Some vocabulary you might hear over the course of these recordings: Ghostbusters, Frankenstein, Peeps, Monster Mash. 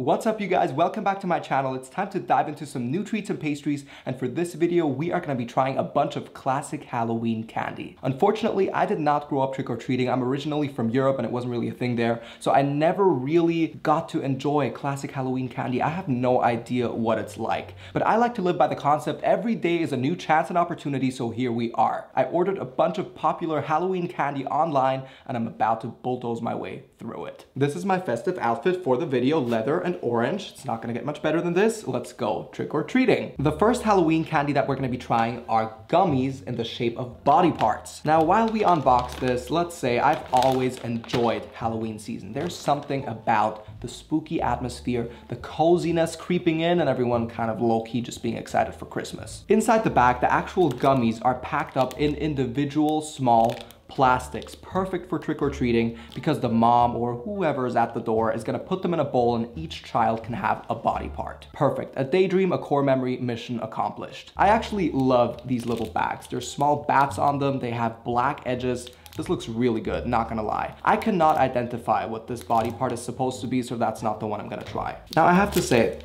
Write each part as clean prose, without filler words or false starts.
What's up, you guys? Welcome back to my channel. It's time to dive into some new treats and pastries, and for this video we are going to be trying a bunch of classic Halloween candy. Unfortunately, I did not grow up trick-or-treating. I'm originally from Europe and it wasn't really a thing there, so I never really got to enjoy classic Halloween candy. I have no idea what it's like, but I like to live by the concept every day is a new chance and opportunity, so here we are. I ordered a bunch of popular Halloween candy online and I'm about to bulldoze my way through it. This is my festive outfit for the video, leather and orange. It's not gonna get much better than this. Let's go trick-or-treating. The first Halloween candy that we're gonna be trying are gummies in the shape of body parts. Now, while we unbox this, let's say I've always enjoyed Halloween season. There's something about the spooky atmosphere, the coziness creeping in, and everyone kind of low-key just being excited for Christmas. Inside the bag, the actual gummies are packed up in individual small plastics, perfect for trick-or-treating, because the mom or whoever is at the door is gonna put them in a bowl and each child can have a body part. Perfect. A daydream, a core memory, mission accomplished. I actually love these little bags. There's small bats on them. They have black edges. This looks really good, not gonna lie. I cannot identify what this body part is supposed to be, so that's not the one I'm gonna try. Now, I have to say,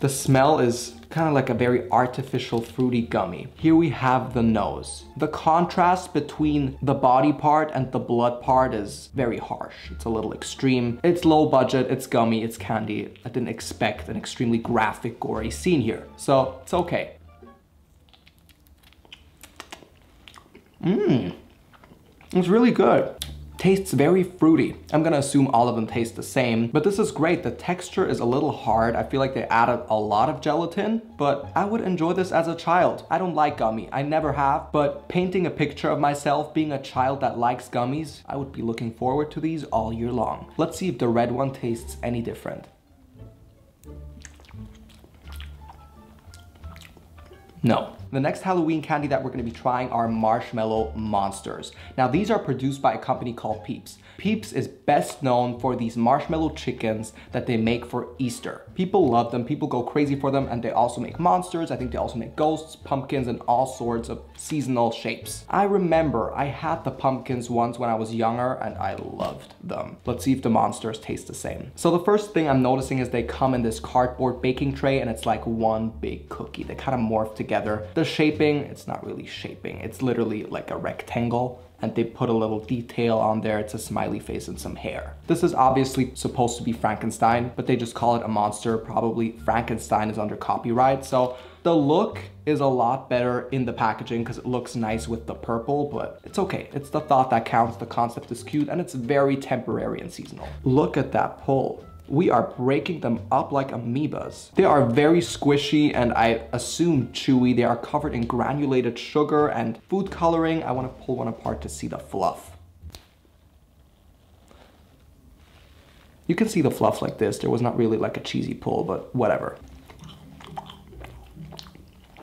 the smell is kind of like a very artificial fruity gummy. Here we have the nose. The contrast between the body part and the blood part is very harsh. It's a little extreme. It's low budget, it's gummy, it's candy. I didn't expect an extremely graphic, gory scene here, so it's okay. It's really good. Tastes very fruity. I'm gonna assume all of them taste the same, but this is great. The texture is a little hard. I feel like they added a lot of gelatin, but I would enjoy this as a child. I don't like gummy. I never have, but painting a picture of myself being a child that likes gummies, I would be looking forward to these all year long. Let's see if the red one tastes any different. No. The next Halloween candy that we're gonna be trying are marshmallow monsters. Now, these are produced by a company called Peeps. Peeps is best known for these marshmallow chickens that they make for Easter. People love them, people go crazy for them, and they also make monsters. I think they also make ghosts, pumpkins, and all sorts of seasonal shapes. I remember I had the pumpkins once when I was younger and I loved them. Let's see if the monsters taste the same. So the first thing I'm noticing is they come in this cardboard baking tray and it's like one big cookie. They kind of morph together. The shaping, it's not really shaping, it's literally like a rectangle, and they put a little detail on there. It's a smiley face and some hair. This is obviously supposed to be Frankenstein, but they just call it a monster. Probably Frankenstein is under copyright, so the look is a lot better in the packaging because it looks nice with the purple, but it's okay. It's the thought that counts. The concept is cute and it's very temporary and seasonal. Look at that pull. We are breaking them up like amoebas. They are very squishy and I assume chewy. They are covered in granulated sugar and food coloring. I want to pull one apart to see the fluff. You can see the fluff like this. There was not really like a cheesy pull, but whatever.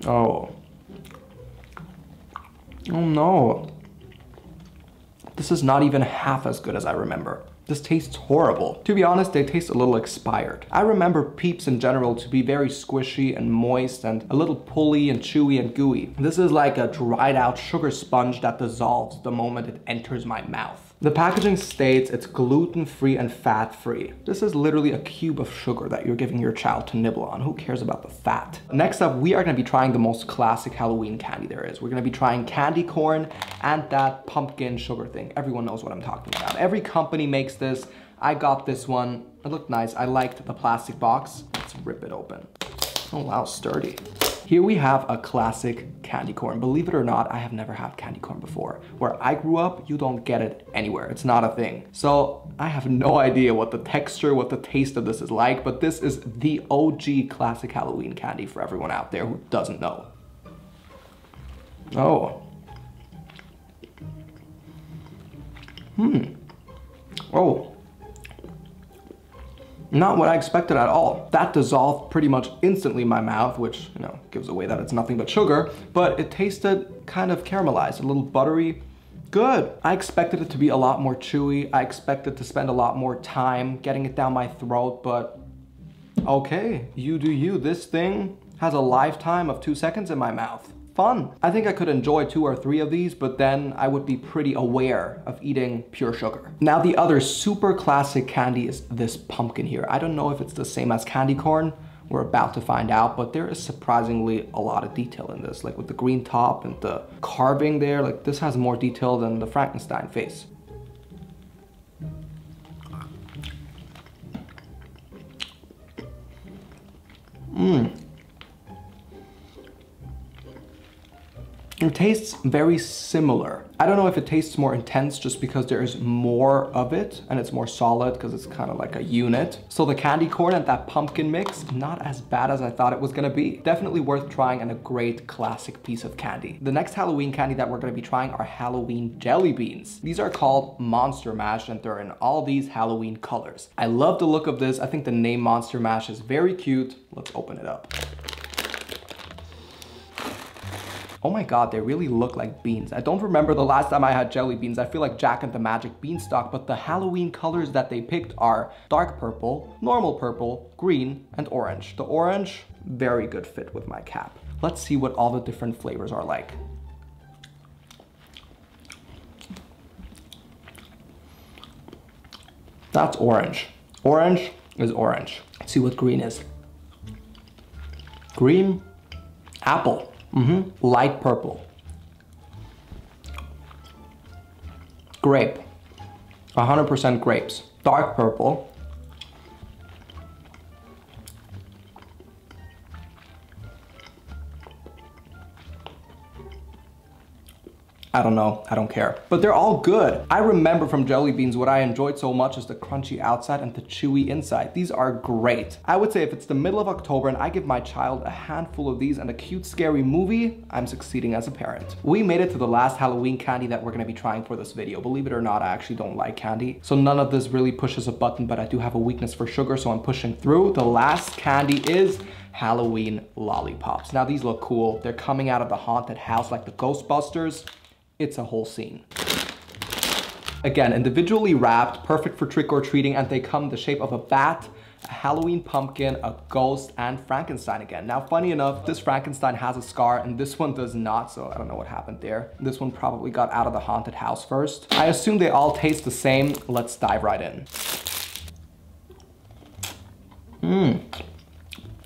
Oh. Oh no. This is not even half as good as I remember. This tastes horrible. To be honest, they taste a little expired. I remember Peeps in general to be very squishy and moist and a little pulley and chewy and gooey. This is like a dried out sugar sponge that dissolves the moment it enters my mouth. The packaging states it's gluten-free and fat-free. This is literally a cube of sugar that you're giving your child to nibble on. Who cares about the fat? Next up, we are gonna be trying the most classic Halloween candy there is. We're gonna be trying candy corn and that pumpkin sugar thing. Everyone knows what I'm talking about. Every company makes this. I got this one. It looked nice. I liked the plastic box. Let's rip it open. Oh wow, sturdy. Here we have a classic candy corn. Believe it or not, I have never had candy corn before. Where I grew up, you don't get it anywhere. It's not a thing. So I have no idea what the texture, what the taste of this is like, but this is the OG classic Halloween candy for everyone out there who doesn't know. Oh. Oh. Not what I expected at all. That dissolved pretty much instantly in my mouth, which, you know, gives away that it's nothing but sugar, but it tasted kind of caramelized, a little buttery. Good. I expected it to be a lot more chewy. I expected to spend a lot more time getting it down my throat, but okay, you do you. This thing has a lifetime of 2 seconds in my mouth. fun. I think I could enjoy 2 or 3 of these, but then I would be pretty aware of eating pure sugar. Now the other super classic candy is this pumpkin here. I don't know if it's the same as candy corn. We're about to find out, but there is surprisingly a lot of detail in this, like with the green top and the carving there, like this has more detail than the Frankenstein face. It tastes very similar. I don't know if it tastes more intense just because there is more of it and it's more solid because it's kind of like a unit. So the candy corn and that pumpkin mix, not as bad as I thought it was gonna be. Definitely worth trying and a great classic piece of candy. The next Halloween candy that we're gonna be trying are Halloween jelly beans. These are called Monster Mash and they're in all these Halloween colors. I love the look of this. I think the name Monster Mash is very cute. Let's open it up. Oh my God, they really look like beans. I don't remember the last time I had jelly beans. I feel like Jack and the Magic Beanstalk, but the Halloween colors that they picked are dark purple, normal purple, green, and orange. The orange, very good fit with my cap. Let's see what all the different flavors are like. That's orange. Orange is orange. Let's see what green is. Green, apple. Light purple. Grape. 100% grapes. Dark purple. I don't know, I don't care. But they're all good. I remember from jelly beans what I enjoyed so much is the crunchy outside and the chewy inside. These are great. I would say if it's the middle of October and I give my child a handful of these and a cute scary movie, I'm succeeding as a parent. We made it to the last Halloween candy that we're gonna be trying for this video. Believe it or not, I actually don't like candy. So none of this really pushes a button, but I do have a weakness for sugar, so I'm pushing through. The last candy is Halloween lollipops. Now these look cool. They're coming out of the haunted house like the Ghostbusters. It's a whole scene. Again, individually wrapped, perfect for trick-or-treating, and they come in the shape of a bat, a Halloween pumpkin, a ghost, and Frankenstein again. Now, funny enough, this Frankenstein has a scar and this one does not, so I don't know what happened there. This one probably got out of the haunted house first. I assume they all taste the same. Let's dive right in.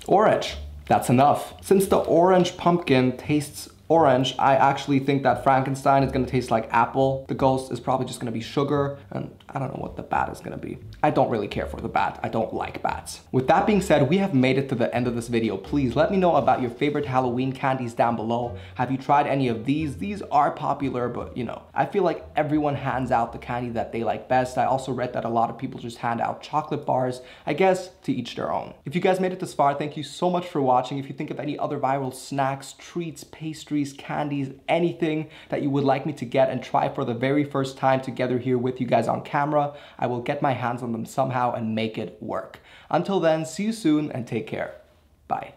Orange, that's enough. Since the orange pumpkin tastes orange, I actually think that Frankenstein is gonna taste like apple. The ghost is probably just gonna be sugar, and I don't know what the bat is gonna be. I don't really care for the bat. I don't like bats. With that being said, we have made it to the end of this video. Please let me know about your favorite Halloween candies down below. Have you tried any of these? These are popular, but you know, I feel like everyone hands out the candy that they like best. I also read that a lot of people just hand out chocolate bars. I guess to each their own. If you guys made it this far, thank you so much for watching. If you think of any other viral snacks, treats, pastries, candies, anything that you would like me to get and try for the very first time together here with you guys on camera, I will get my hands on them somehow and make it work. Until then, see you soon and take care. Bye.